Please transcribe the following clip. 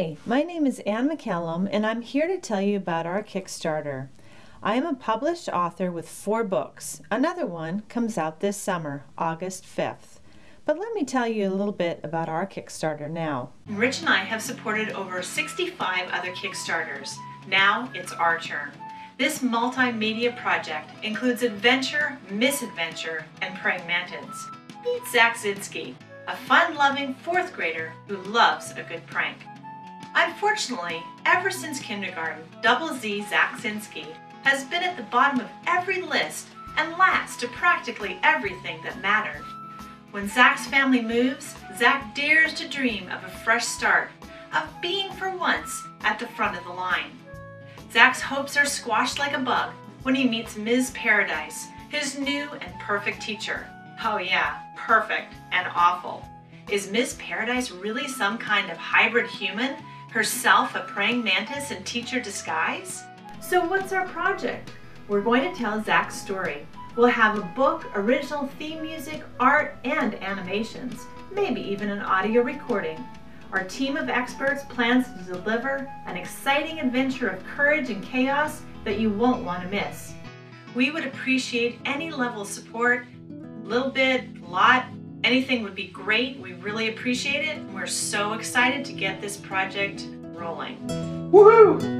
Hi, my name is Ann McCallum, and I'm here to tell you about our Kickstarter. I am a published author with 4 books. Another one comes out this summer, August 5th. But let me tell you a little bit about our Kickstarter now. Rich and I have supported over 65 other Kickstarters. Now it's our turn. This multimedia project includes adventure, misadventure, and praying mantids. Meet Zach Zinski, a fun-loving 4th grader who loves a good prank. Unfortunately, ever since kindergarten, Double Z Zach Zinski has been at the bottom of every list and last to practically everything that mattered. When Zach's family moves, Zach dares to dream of a fresh start, of being for once at the front of the line. Zach's hopes are squashed like a bug when he meets Ms. Paradise, his new and perfect teacher. Oh yeah, perfect and awful. Is Ms. Paradise really some kind of hybrid human, herself a praying mantis in teacher disguise? So what's our project? We're going to tell Zach's story. We'll have a book, original theme music, art, and animations, maybe even an audio recording. Our team of experts plans to deliver an exciting adventure of courage and chaos that you won't want to miss. We would appreciate any level of support. Little bit, lot, anything would be great. We really appreciate it. We're so excited to get this project rolling. Woohoo!